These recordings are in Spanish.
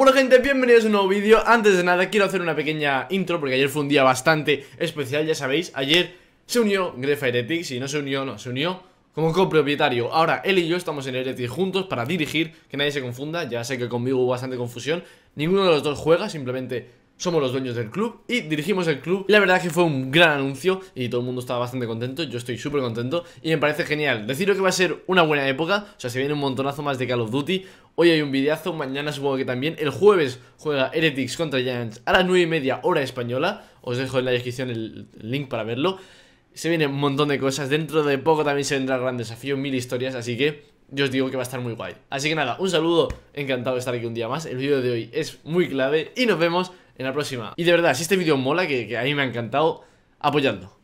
Bueno gente, bienvenidos a un nuevo vídeo. Antes de nada quiero hacer una pequeña intro porque ayer fue un día bastante especial, ya sabéis. Ayer se unió Grefa Heretics y se unió como copropietario. Ahora él y yo estamos en Heretics juntos para dirigir, que nadie se confunda. Ya sé que conmigo hubo bastante confusión. Ninguno de los dos juega, simplemente somos los dueños del club y dirigimos el club. Y la verdad es que fue un gran anuncio y todo el mundo estaba bastante contento. Yo estoy súper contento y me parece genial. Deciros que va a ser una buena época. O sea, se viene un montonazo más de Call of Duty. Hoy hay un videazo, mañana supongo que también. El jueves juega Heretics contra Giants a las 9:30 hora española. Os dejo en la descripción el link para verlo. Se viene un montón de cosas. Dentro de poco también se vendrá el gran desafío, 1000 historias. Así que yo os digo que va a estar muy guay. Así que nada, un saludo. Encantado de estar aquí un día más. El vídeo de hoy es muy clave y nos vemos en la próxima. Y de verdad, si este vídeo mola, que a mí me ha encantado, apoyadlo,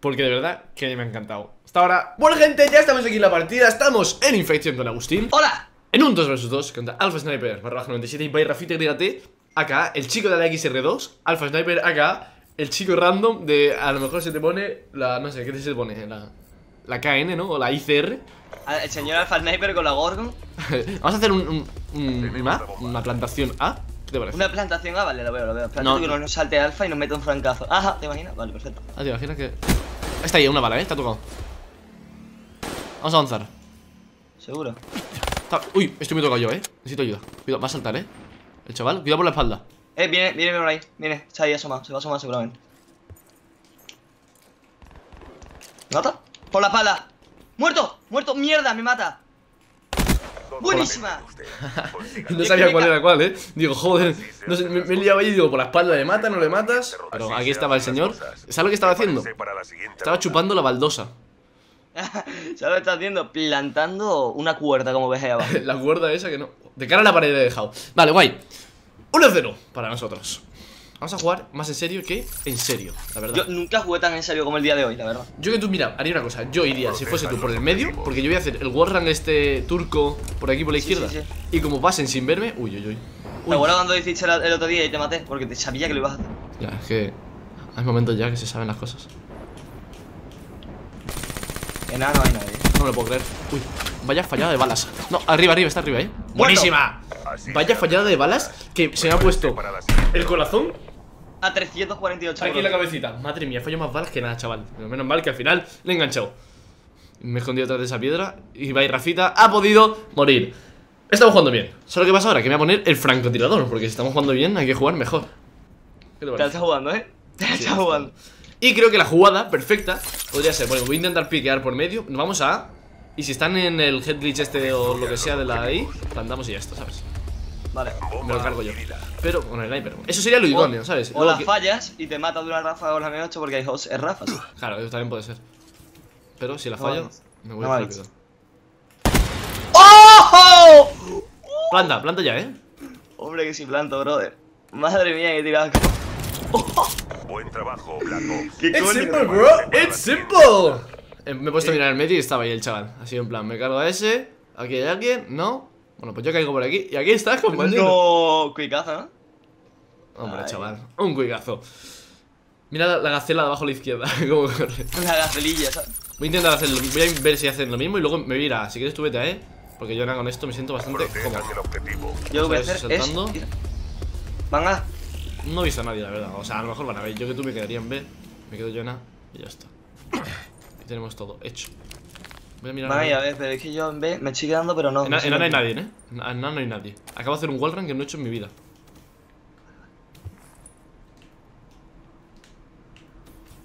porque de verdad que a mí me ha encantado. Hasta ahora. Bueno gente, ya estamos aquí en la partida. Estamos en Infection con Agustín. ¡Hola! En un 2 vs 2 contra Alpha Sniper /97 y by Rafite, dígate, acá el chico de la XR2, Alpha Sniper acá el chico random de, a lo mejor se te pone la, no sé, ¿qué se te pone? La KN, ¿no? O la ICR. El señor Alpha Sniper con la gorgon. Vamos a hacer una plantación A. Una plantación, ah, vale, lo veo. Plantación no, que no salte alfa y nos mete un francazo. Ajá, ¿te imaginas? Vale, perfecto. Ah, ¿te imaginas que...? Está ahí, una bala, te ha tocado. Vamos a avanzar. ¿Seguro? Está... Uy, esto me toca yo, necesito ayuda. Cuidado, va a saltar, el chaval, cuidado por la espalda. Viene por ahí, viene, está ahí asomado, se va a asomar seguramente. ¿Me mata? Por la espalda. ¡Muerto! ¡Muerto! ¡Mierda, me mata! ¡Buenísima! No sabía cuál era cuál, digo, joder, no sé, me he liado ahí, digo, por la espalda le mata, no le matas. Pero aquí estaba el señor. ¿Sabes lo que estaba haciendo? Estaba chupando la baldosa. ¿Sabes lo que está haciendo? Plantando una cuerda, como ves ahí abajo. La cuerda esa que no... De cara a la pared he dejado. Vale, guay. 1-0 para nosotros. Vamos a jugar más en serio que en serio, la verdad. Yo nunca jugué tan en serio como el día de hoy, la verdad. Yo que tú, mira, haría una cosa. Yo iría, si fuese tú, por el medio, porque yo voy a hacer el warrun este turco por aquí, por la izquierda. Sí. Y como pasen sin verme, uy. Me acuerdo cuando hiciste el otro día y te maté, porque te sabía que lo ibas a hacer. Ya, es que hay momentos ya que se saben las cosas. En nada, no hay nadie. No lo puedo creer. Uy, vaya fallada de balas. No, arriba, está arriba, Buenísima. Vaya fallada de balas que se me ha puesto el corazón a 348. Aquí la cabecita. Madre mía, fallo más balas que nada, chaval. Pero menos mal que al final le he enganchado. Me he escondido atrás de esa piedra y va, y Rafita ha podido morir. Estamos jugando bien. Solo que pasa ahora que me voy a poner el francotirador, porque si estamos jugando bien hay que jugar mejor. ¿Qué te parece? Te estás jugando, Te estás jugando. Y creo que la jugada perfecta podría ser, bueno, voy a intentar piquear por medio. Nos vamos a... Y si están en el head glitch este o lo que sea de la ahí, plantamos y ya está, ¿sabes? Vale, me lo cargo yo. Pero con el sniper. Eso sería lo idóneo, ¿sabes? O las fallas y te mata de una ráfaga o la M8 porque hay host, es ráfaga. Claro, eso también puede ser. Pero si la fallo, me voy rápido. ¡Oh! Planta ya, Hombre, que si planto, brother. Madre mía, que he tirado. Buen trabajo, Blanco. It's simple, bro. It's simple. Me he puesto a mirar el medio y estaba ahí el chaval. Así en plan, me cargo a ese. Aquí hay alguien, ¿no? Bueno, pues yo caigo por aquí. Y aquí estás, compañero. No, cuicazo, ¿no? Hombre, ay, chaval, un cuicazo. Mira la gacela de abajo a la izquierda. Cómo corre. La gacelilla, ¿sabes? Voy a intentar hacerlo. Voy a ver si hacen lo mismo y luego me voy a ir a... Si quieres tú vete a porque yo ahora con esto me siento bastante cómodo. Yo lo voy a hacer saltando. Van a... No he visto a nadie, la verdad. O sea, a lo mejor van a ver. Yo que tú me quedaría en B. Me quedo yo en A y ya está. Tenemos todo hecho. Voy a mirar. Vaya, a ver, pero es que yo en B me estoy quedando, pero no. En A no hay nadie, En A no hay nadie. Acabo de hacer un wallrun que no he hecho en mi vida.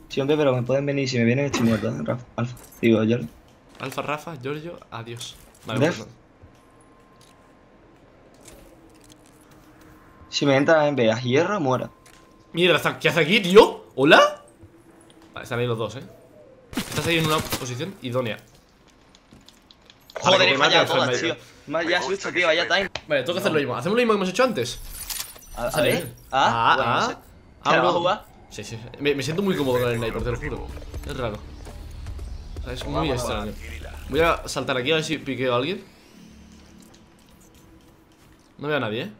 Sí, hombre, pero me pueden venir. Si me vienen, estoy muerto. Rafa, Alfa. Digo, Giorgio. Alfa, Rafa, Giorgio, adiós. Vale, bueno. Si me entran en B a hierro, muera. Mierda, ¿qué hace aquí, tío? ¿Hola? Vale, están ahí los dos, Estás ahí en una posición idónea. Joder, he fallado todas, tío. Ya switch, tío, ya time. Vale, tengo que hacer lo mismo. ¿Hacemos lo mismo que hemos hecho antes? A ver. ¿Ahora? Sí. Me siento muy cómodo con el sniper, te lo juro. Es raro. O sea, es muy extraño. Voy a saltar aquí a ver si piqueo a alguien. No veo a nadie,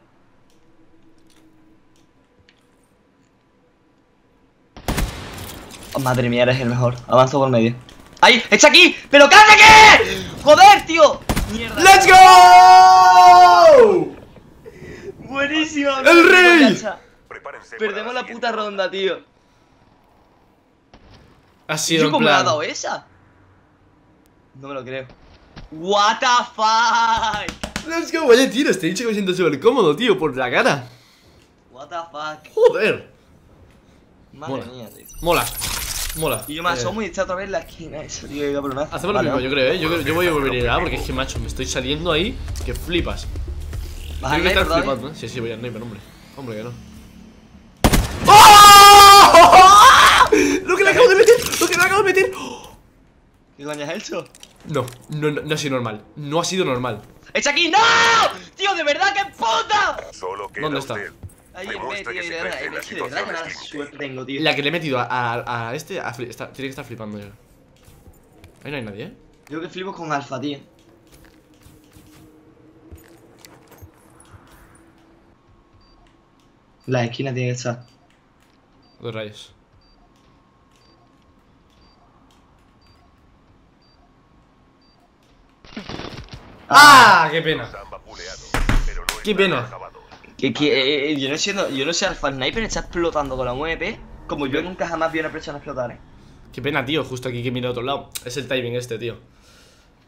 Madre mía, eres el mejor. Avanzo por medio. ¡Ahí! ¡Está aquí! ¡Pero cállate! ¡Joder, tío! ¡Mierda! ¡Let's go! Buenísimo. ¡El rey! Perdemos la puta ronda, tío. Ha sido un plan. ¿Cómo me ha dado esa? No me lo creo. What the fuck. Let's go, vaya tiro. Este bicho que me siento súper cómodo, tío, por la cara. What the fuck. Joder. Madre mía, tío. Mola. Mola. Y yo me asomo y está otra vez en la esquina. Eso, tío, yo creo. Hacemos lo mismo, yo creo, yo voy a volver a porque es que, macho, me estoy saliendo ahí que flipas. ¿Vas al Sniper todavía? Sí, sí, voy al Sniper, hombre. Hombre, que no. ¡Lo que le acabo de meter! ¡Lo que le acabo de meter! ¿Qué coño has hecho? No, no ha sido normal. No ha sido normal. ¡Echa aquí! ¡No! tío, de verdad, que puta. ¿Dónde está? Ay, tío, de verdad que mala suerte tengo, tío. La que le he metido a este tiene que estar flipando ya. Ahí no hay nadie, ¿eh? Yo que flipo con Alpha, tío. La esquina tiene que estar. Dos rayos. ¡Ah! ¡Qué pena! ¡Qué pena! Que yo no sé, Alpha Sniper está explotando con la UMP. Como yo nunca jamás vi a una persona explotar, ¿eh? Qué pena, tío, justo aquí que mira a otro lado. Es el timing este, tío.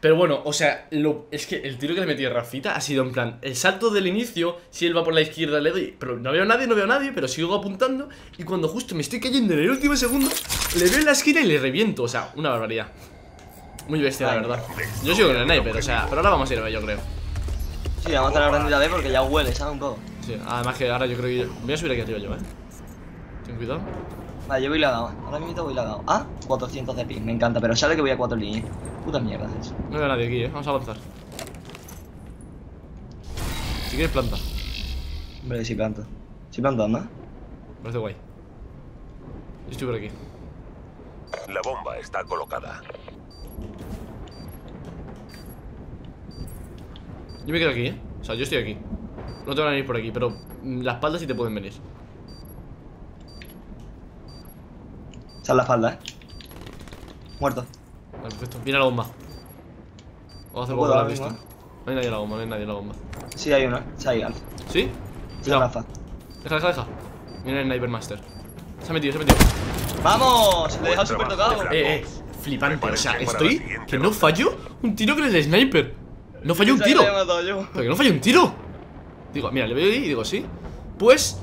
Pero bueno, o sea, es que el tiro que le metí a Rafite ha sido en plan, el salto del inicio, si él va por la izquierda le doy, pero no veo a nadie, pero sigo apuntando, y cuando justo me estoy cayendo en el último segundo, le veo en la esquina y le reviento, o sea, una barbaridad. Muy bestia, la verdad. Yo sigo con el sniper, o sea, pero ahora vamos a ir a B, yo creo. Sí, vamos a estar aprendiendo a B porque ya huele, ¿sabes? Un poco. Sí, además que ahora yo creo que... Voy a subir aquí arriba yo, ¿eh? Ten cuidado. Vale, yo voy lagado, ahora mismo voy lagado. Ah, 400 de ping, me encanta, pero sale que voy a 4 líneas. Puta mierda es eso. No veo a nadie aquí, ¿eh? Vamos a avanzar. Si quieres planta. Hombre, si planta. Si planta, anda. Parece guay. Yo estoy por aquí. La bomba está colocada. Yo me quedo aquí, ¿eh? O sea, yo estoy aquí. No te van a venir por aquí, pero las espaldas sí te pueden venir. Está en la espalda, ¿eh? Muerto. Vale, perfecto. Viene la bomba. Vamos a hacer poco de la pista. No hay nadie en la bomba, no hay nadie en la bomba. Sí, hay una. Está ahí, Alpha. ¿Sí? Cuidado. Deja. Viene el Sniper Master. Se ha metido. ¡Vamos! Le he dejado súper tocado. Flipante. O sea, estoy... Que no fallo un tiro con el Sniper. ¡No falló un tiro! ¡Pero que no falló un tiro! Digo, mira, le veo ahí y digo, sí. Pues...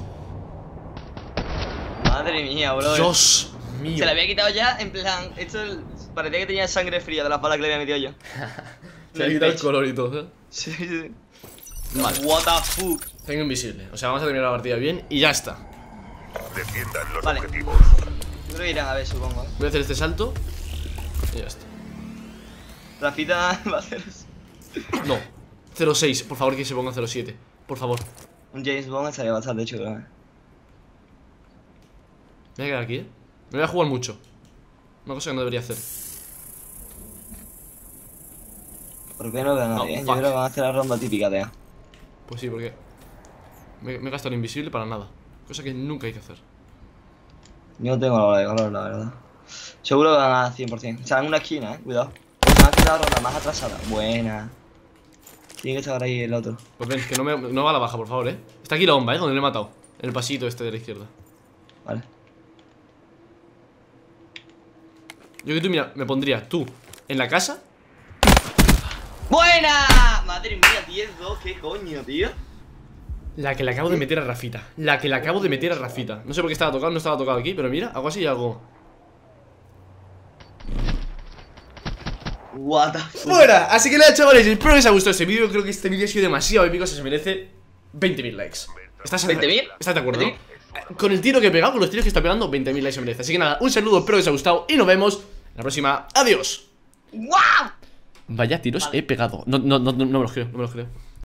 Madre mía, bro. Dios mío. Se la había quitado ya, en plan... Esto parecía que tenía sangre fría de las balas que le había metido yo. Se le quitado el color y todo, ¿eh? Sí, sí. Vale. What the fuck. Tengo invisible. O sea, vamos a terminar la partida bien y ya está. Defiendan los objetivos. Yo creo que irán a ver, supongo. Voy a hacer este salto y ya está. Rafite va a hacer eso. No, 06, por favor que se ponga 07, por favor. Un James Bond estaría bastante chulo, ¿eh? Me voy a quedar aquí, ¿eh? Me voy a jugar mucho. Una cosa que no debería hacer. ¿Por qué no veo a nadie? Yo creo que van a hacer la ronda típica, ¿eh? Pues sí, porque me he gastado el invisible para nada. Cosa que nunca hay que hacer. Yo no tengo la bola de color, la verdad. Seguro que van a 100%. O sea, en una esquina, ¿eh? Cuidado. Me ha quedado la ronda más atrasada. Buena. Tiene que estar ahí el otro. Pues ven, que no va a la baja, por favor, eh. Está aquí la bomba, donde le he matado. En el pasito este de la izquierda. Vale. Yo que tú, mira, me pondría tú en la casa. ¡Buena! Madre mía, 10-2, qué coño, tío. La que le acabo de meter a Rafite. No sé por qué estaba tocado, no estaba tocado aquí, pero mira, hago así y hago. What the fuck. Fuera, así que nada, chavales, espero que os haya gustado este vídeo. Creo que este vídeo ha sido demasiado épico, se merece 20.000 likes. ¿20.000? ¿Estás de acuerdo? Con el tiro que he pegado, con los tiros que está pegando, 20.000 likes se merece. Así que nada, un saludo, espero que os haya gustado y nos vemos en la próxima. Adiós. ¡Wow! Vaya tiros he pegado. No me los creo.